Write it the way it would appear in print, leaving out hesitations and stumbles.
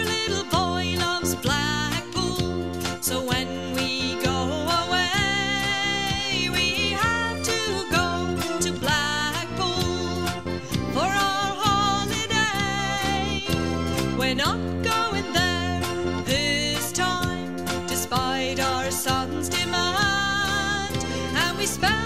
little boy loves Blackpool, so when we go away, we have to go to Blackpool for our holiday. We're not going there this time, despite our son's demand, and we spend